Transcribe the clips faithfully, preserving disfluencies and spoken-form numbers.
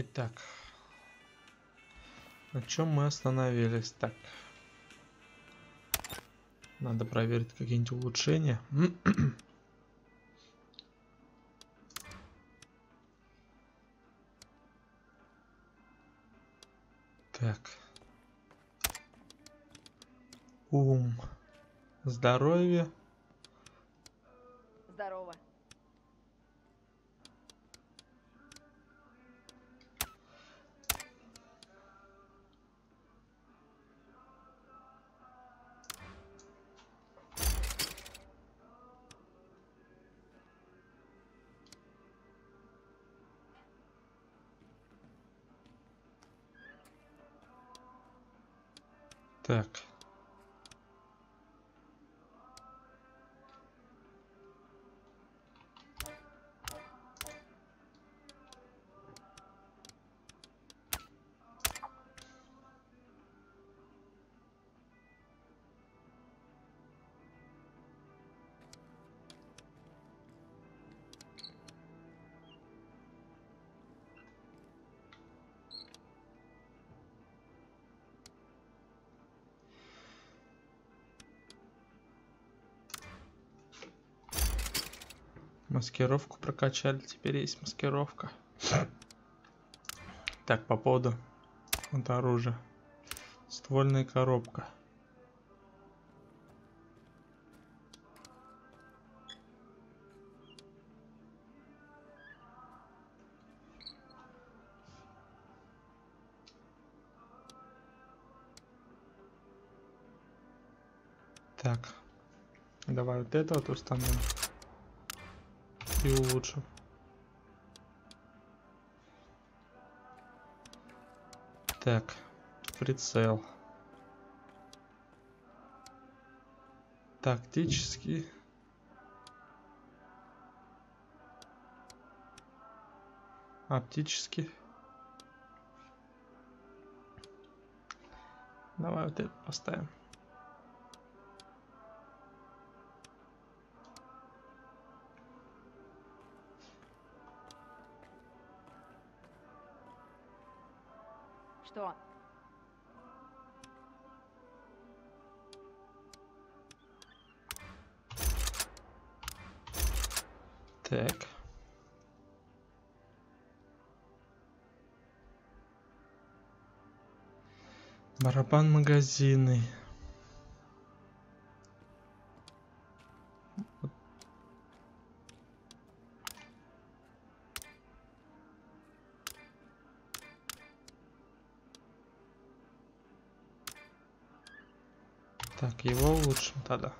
Итак, на чем мы остановились? Так, надо проверить какие-нибудь улучшения. Так, ум, здоровье. Здорово. Так. Маскировку прокачали, теперь есть маскировка. Так, по поводу вот оружия. Ствольная коробка. Так, давай вот это вот установим. И улучшим. Так, прицел. Тактический. Оптический. Давай вот это поставим. Так. Барабан магазины. Так, его улучшим тогда.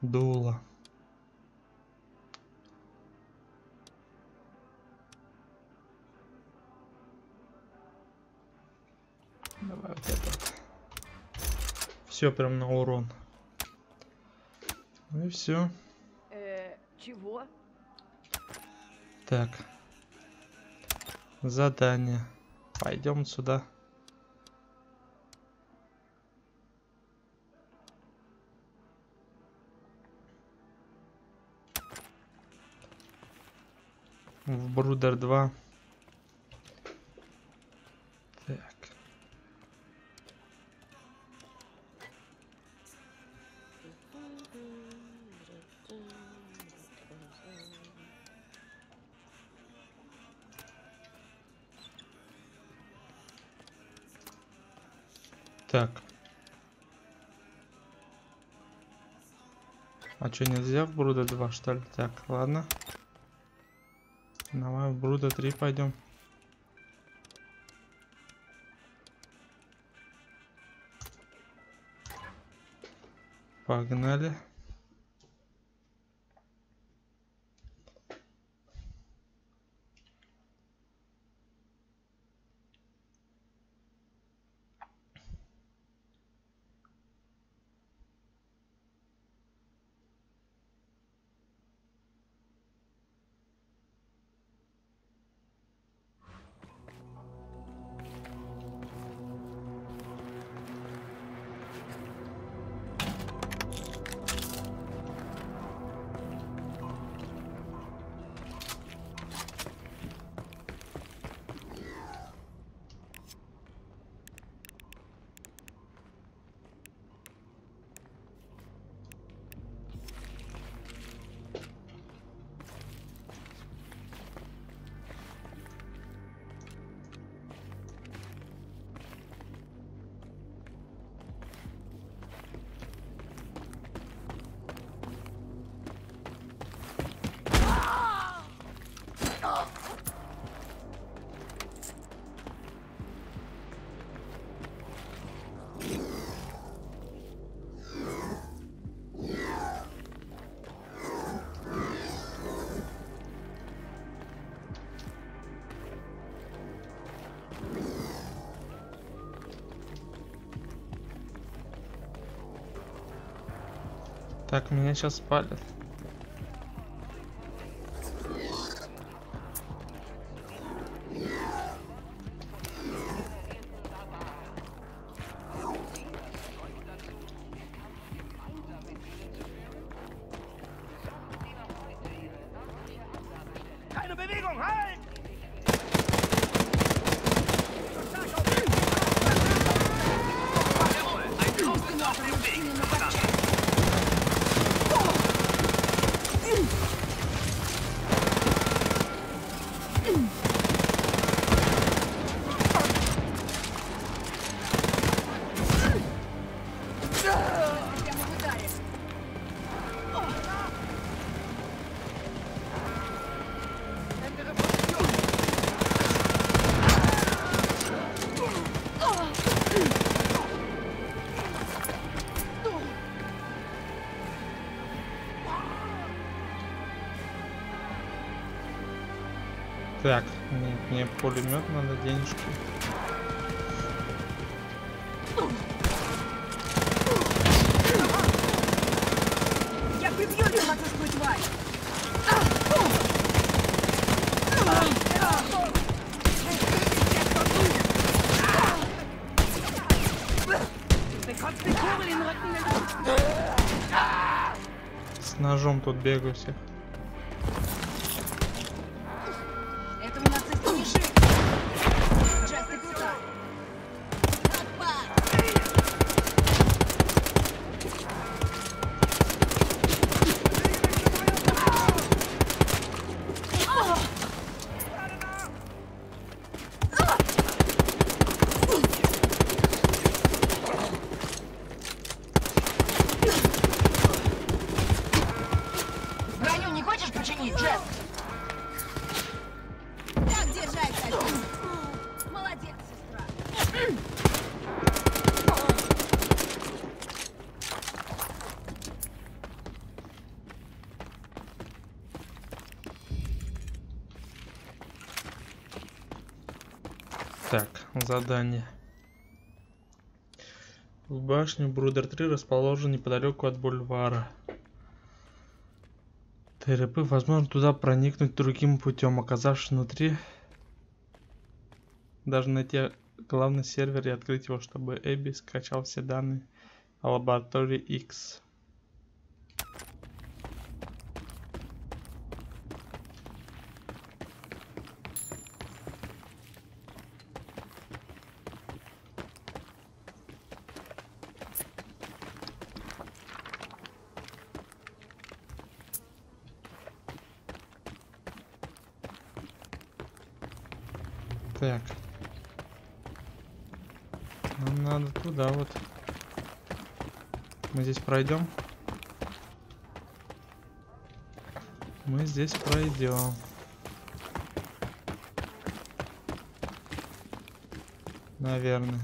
Дуло. Давай вот это. Все прям на урон. Ну и все. Э, чего? Так. Задание. Пойдем сюда. В Брудер два. Так. Так. А что, нельзя в Брудер два, что ли? Так, ладно. Давай в Брудер три пойдем. Погнали. Так, меня сейчас палят. Так, мне, мне пулемет надо, денежки. Я прибью тебя, матушку, тварь! С ножом тут бегаю всех. Задание. В башню Брудер три расположен неподалеку от бульвара. ТРП возможно туда проникнуть другим путем, оказавшись внутри. Даже найти главный сервер и открыть его, чтобы Эбби скачал все данные о лаборатории Икс. Так, нам надо туда вот. Мы здесь пройдем. Мы здесь пройдем. Наверное.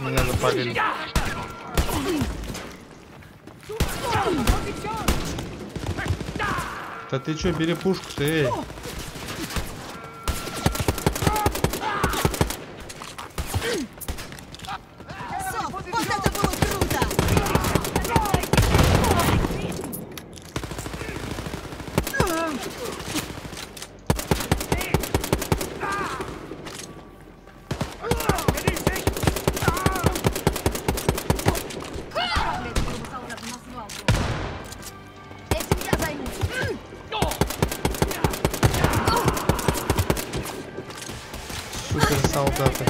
Меня запалили. Да ты чё, бери пушку-то, эй. Come on.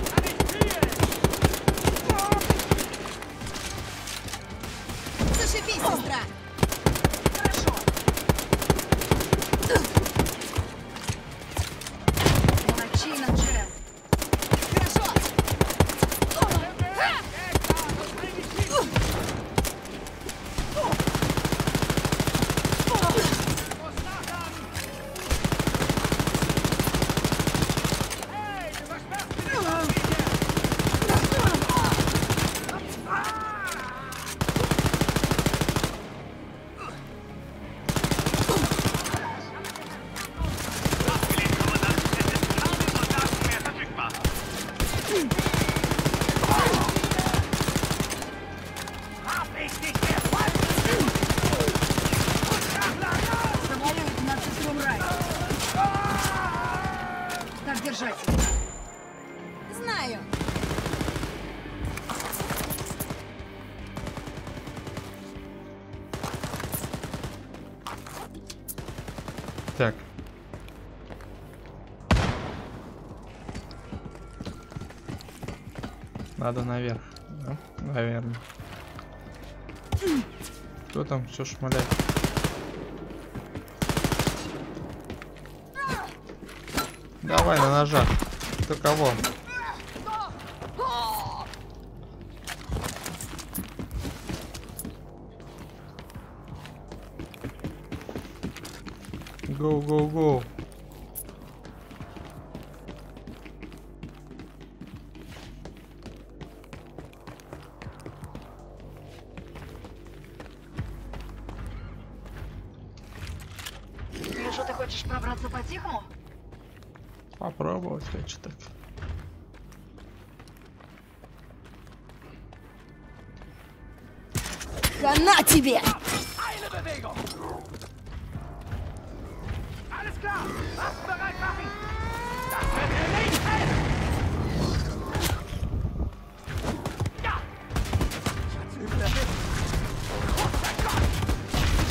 Так. Надо наверх. Да? Наверное. Кто там все шмаляет? Давай на ножах. Ты кого? Go, go, go. Или что, ты хочешь пробраться по-тихому? Попробовать хочу так. Да на тебе!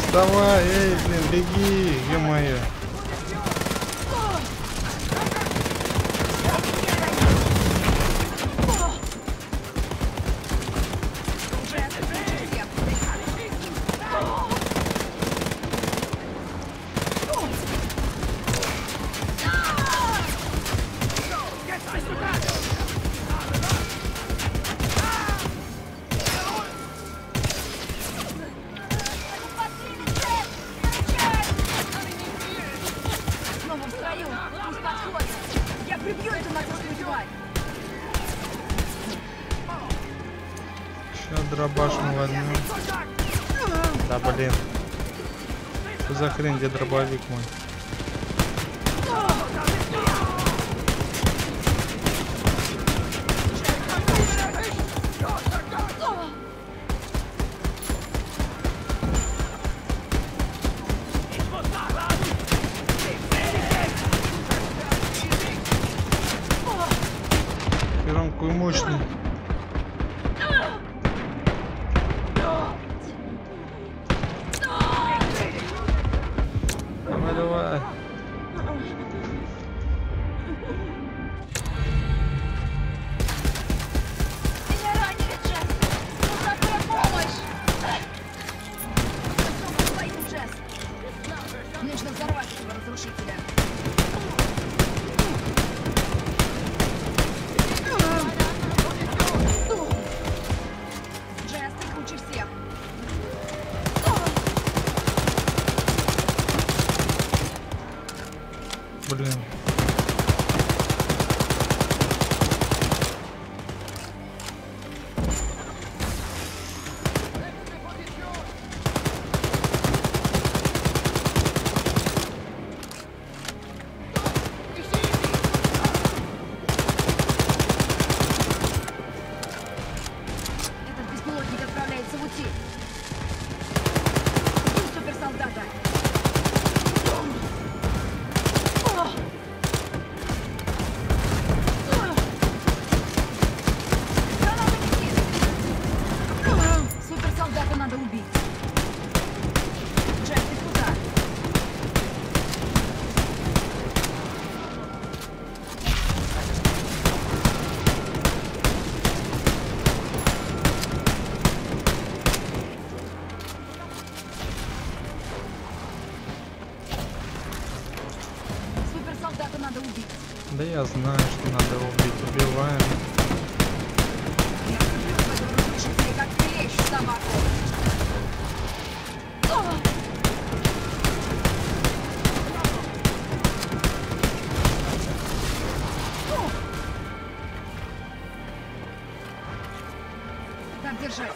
Вставай, эй, блин, беги, ё-моё. Хрен, где дробовик мой? Громкую и мощную. Я знаю, что надо его убить. Убиваем. Так держать.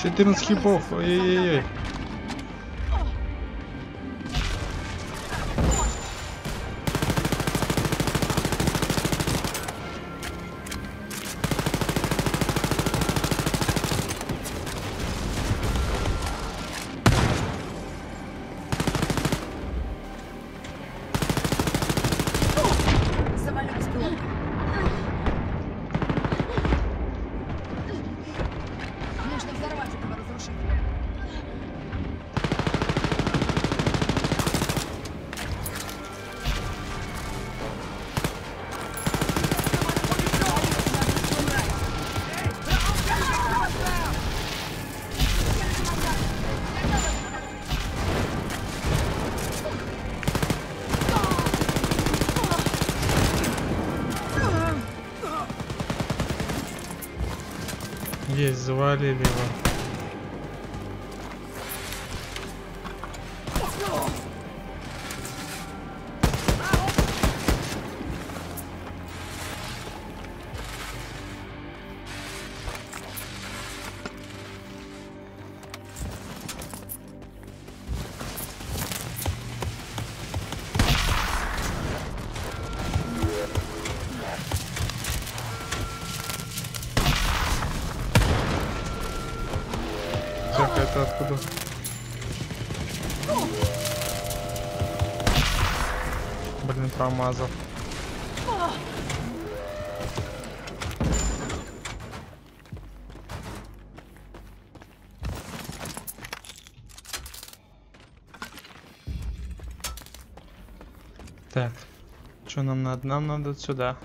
четырнадцать хипов. Ой-ой-ой. Есть, завалили его. Блин, промазал. Так, что нам надо? Нам надо сюда.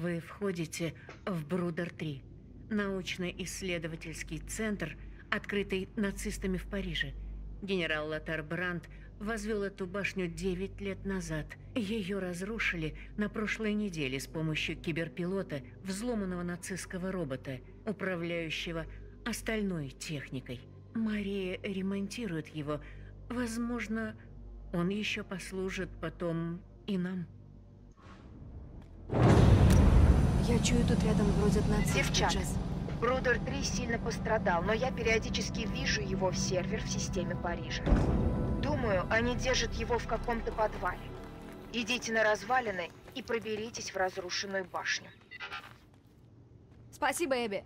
Вы входите в Брудер три, научно-исследовательский центр, открытый нацистами в Париже. Генерал Латар Брандт возвел эту башню девять лет назад. Ее разрушили на прошлой неделе с помощью киберпилота, взломанного нацистского робота, управляющего остальной техникой. Мария ремонтирует его. Возможно, он еще послужит потом и нам. Я чую, тут рядом бродят нацисты. Девчата, Брудер три сильно пострадал, но я периодически вижу его в сервер в системе Парижа. Думаю, они держат его в каком-то подвале. Идите на развалины и проберитесь в разрушенную башню. Спасибо, Эбби.